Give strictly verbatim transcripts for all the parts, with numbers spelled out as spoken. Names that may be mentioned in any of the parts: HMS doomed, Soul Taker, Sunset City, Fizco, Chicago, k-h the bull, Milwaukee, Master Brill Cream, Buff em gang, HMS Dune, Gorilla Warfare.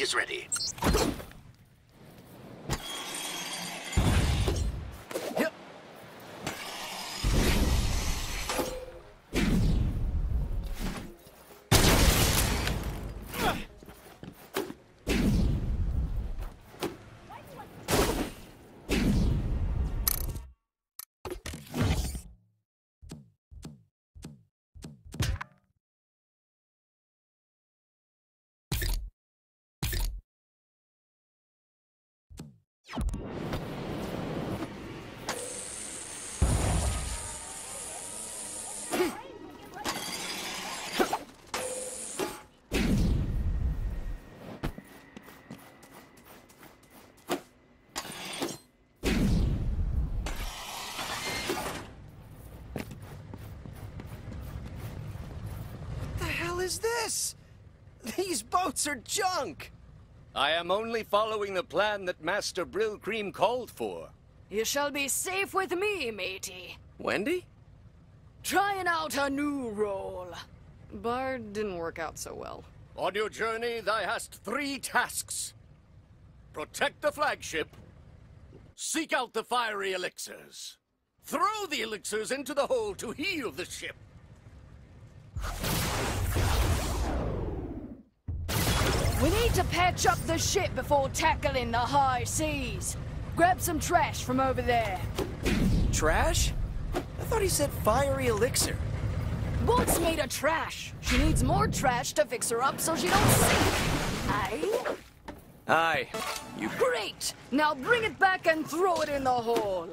is ready. What is this? These boats are junk! I am only following the plan that Master Brill Cream called for. You shall be safe with me, matey. Wendy? Trying out a new role. Bard didn't work out so well. On your journey, thou hast three tasks. Protect the flagship. Seek out the fiery elixirs. Throw the elixirs into the hole to heal the ship. We need to patch up the ship before tackling the high seas. Grab some trash from over there. Trash? I thought he said fiery elixir. Boat's made of trash. She needs more trash to fix her up so she don't sink. Aye? Aye. You... Great! Now bring it back and throw it in the hole.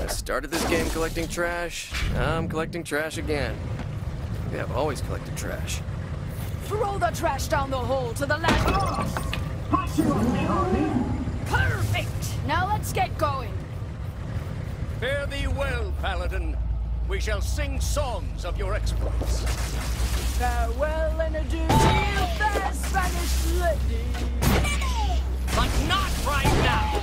I started this game collecting trash. Now I'm collecting trash again. Yeah, I've always collected trash. Throw the trash down the hole to the landlord! Perfect! Now let's get going. Fare thee well, Paladin. We shall sing songs of your exploits. Farewell and adieu to you, fair Spanish lady. But not right now!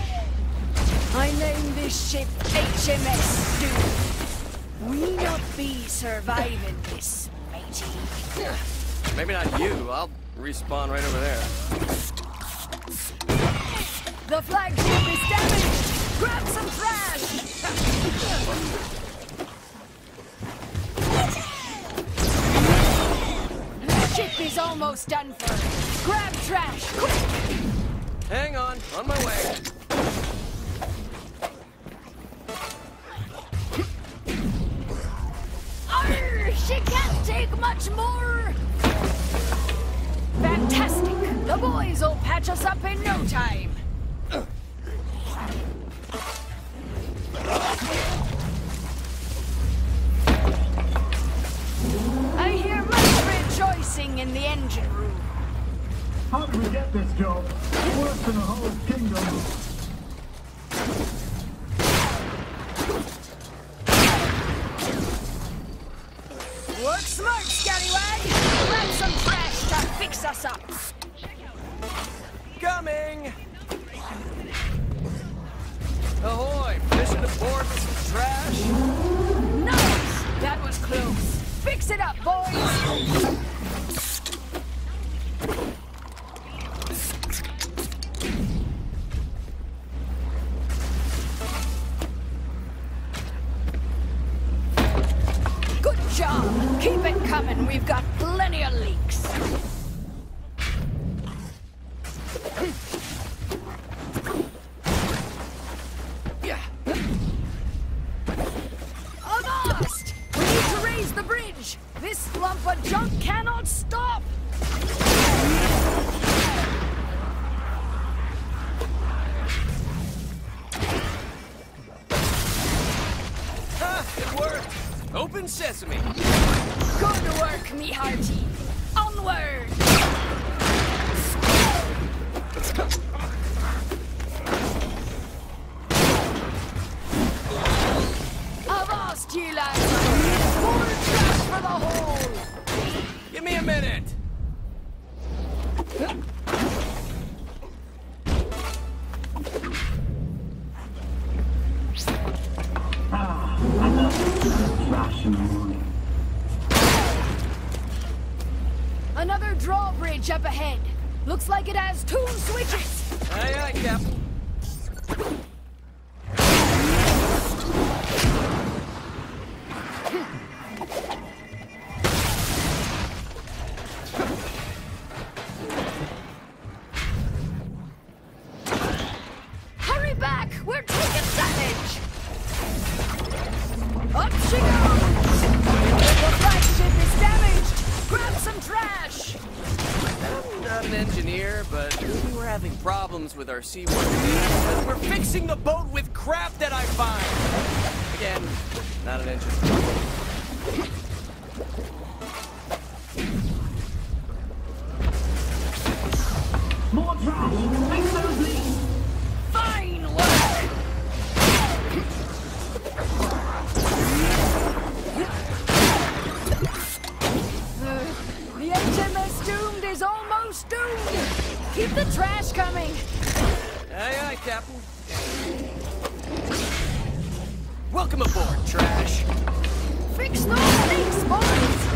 I name this ship H M S Dune. We not be surviving this, matey. Maybe not you. I'll respawn right over there. The flagship is damaged! Grab some trash! The ship is almost done for. Grab trash, quick! Hang on, on my way. Arr, she can't take much more! Fantastic! The boys will patch us up in no time! I hear much rejoicing in the engine room. How do we get this job? Worse than the whole kingdom. Work smart, scallywag! Grab some trash to fix us up! Coming! Ahoy! Fishing to board with some trash? Nice! That was close! Fix it up, boys! Good job! Keep it coming, we've got plenty of leaks. Avast! We need to raise the bridge! This lump of junk cannot stop! Ha! It worked! Open sesame! Good work, me hearty! Onward! Avast, ye lads! More trash for the hole! Give me a minute! Ah, I love trash in the morning. Another drawbridge up ahead. Looks like it has two switches. Aye, aye, Captain. With our seawater because we're fixing the boat with crap that I find. Again, not an interest. More trouble. Make those leaves. Fine work. The H M S Doomed is almost doomed. Keep the trash coming! Aye, aye, Captain. Welcome aboard, trash. Fix those leaks, boys.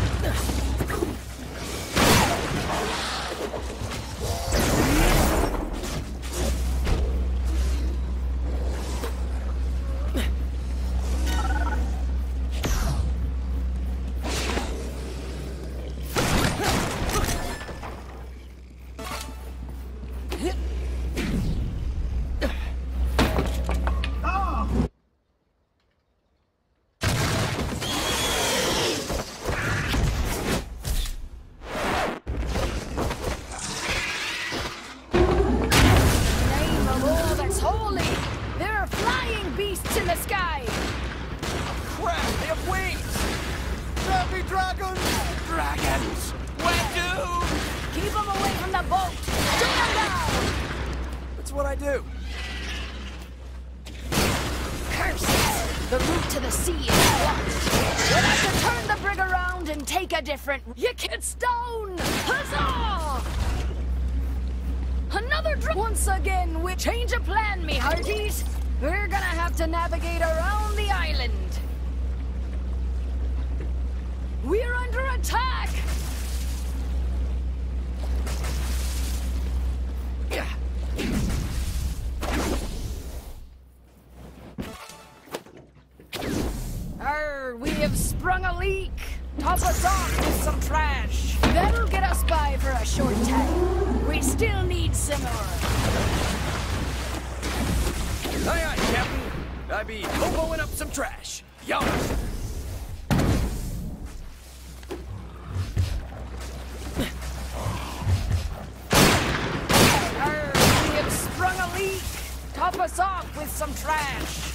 Different. You kids down! Huzzah! Another dr- Once again, we change of plan, me hearties. We're gonna have to navigate around the island. We're under attack! Arr, we have sprung a leak. Top us off with some trash. That'll get us by for a short time. We still need some more. Aye, aye, Captain. I be hoboing up some trash. Yum. Arr, we have sprung a leak. Top us off with some trash.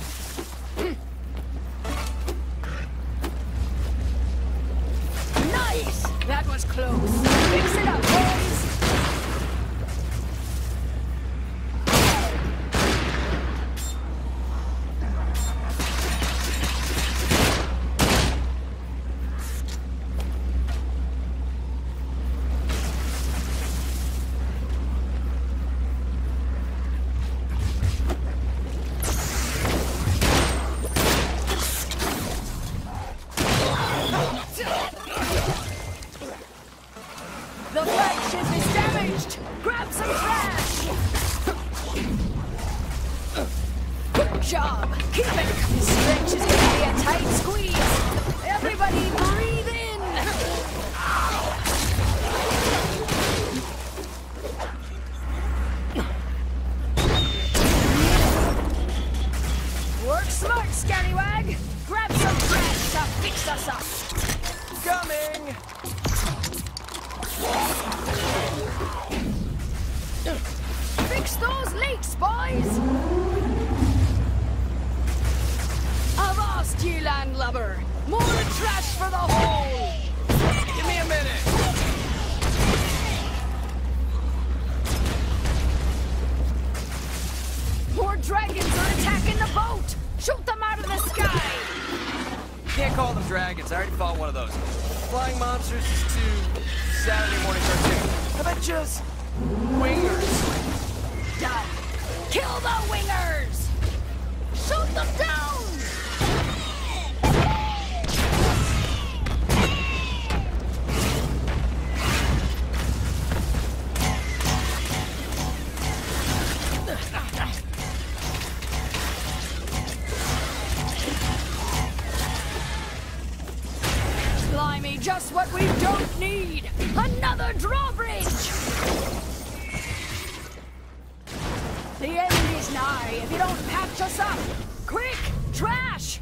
That was close. Fix it up, boys! drawbridge! The end is nigh if you don't patch us up! Quick, trash!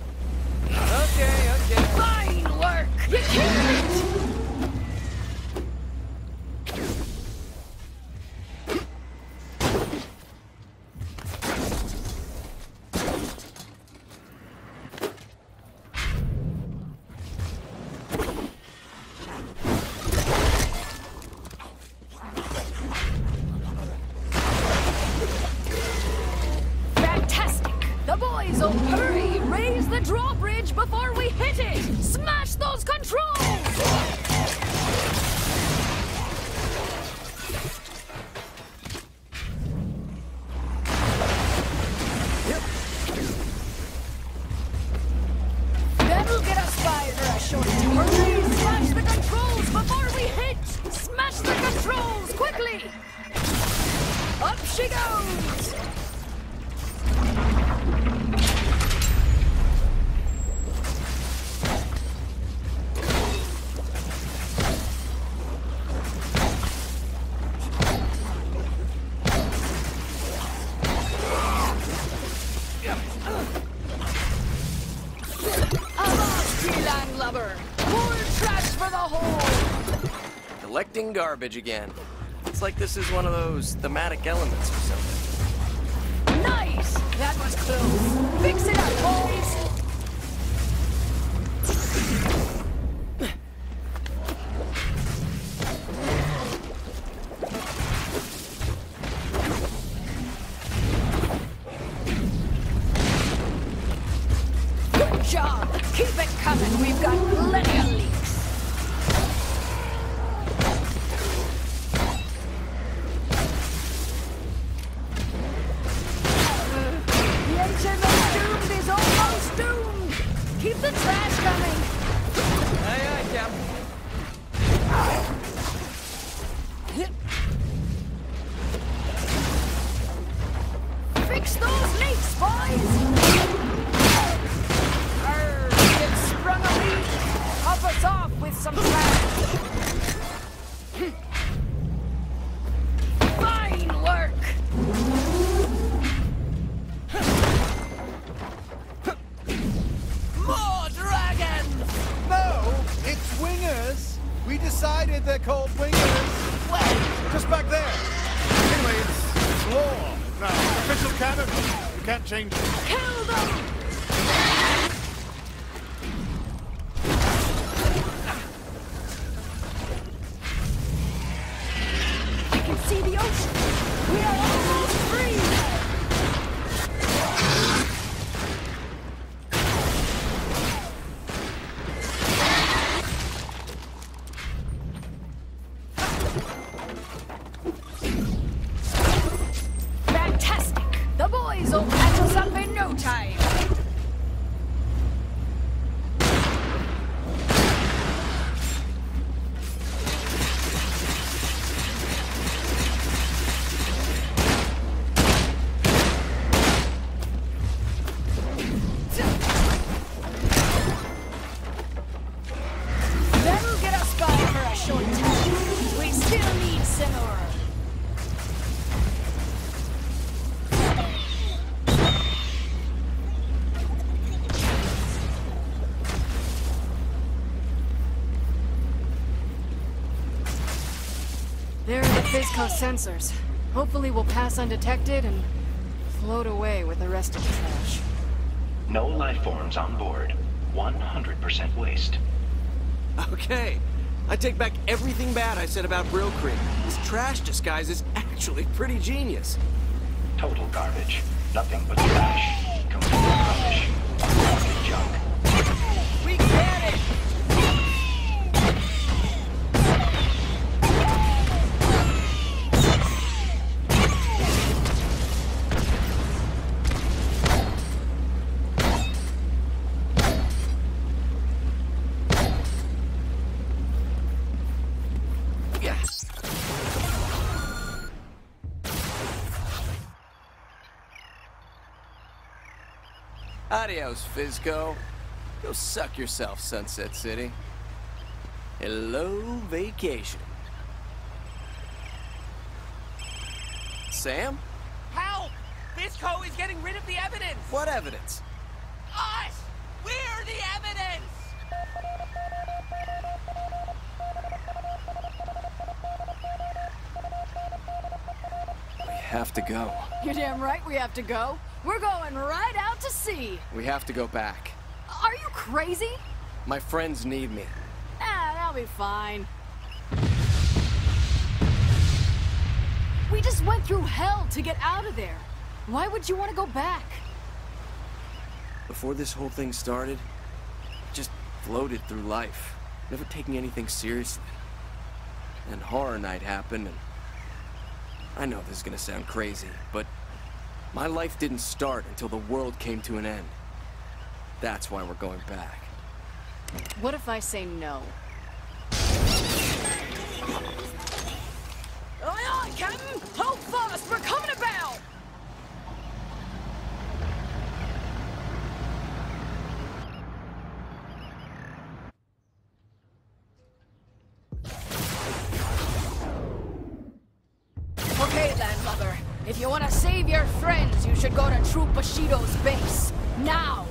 Okay, okay. Fine work! You killed it! Garbage again. It's like this is one of those thematic elements or something. Nice! That was close. Fix it up, boys! Fizco sensors. Hopefully we'll pass undetected and float away with the rest of the trash. No life forms on board. one hundred percent waste. Okay. I take back everything bad I said about Brill Cream. This trash disguise is actually pretty genius. Total garbage. Nothing but trash. Complete rubbish. Unwanted junk. We get it! Adios, Fizco. Go suck yourself, Sunset City. Hello, vacation. Sam? Help! Fizco is getting rid of the evidence! What evidence? Us! We're the evidence! We have to go. You're damn right we have to go. We're going right out to sea. We have to go back. Are you crazy? My friends need me. Ah, that'll be fine. We just went through hell to get out of there. Why would you want to go back? Before this whole thing started, I just floated through life, never taking anything seriously. And Horror Night happened, and I know this is gonna sound crazy, but my life didn't start until the world came to an end. That's why we're going back. What if I say no? Aye, aye, Captain! Hold fast! We're coming about! Okay then, Mother. If you want to save your friends, you should go to Troop Bushido's base. Now!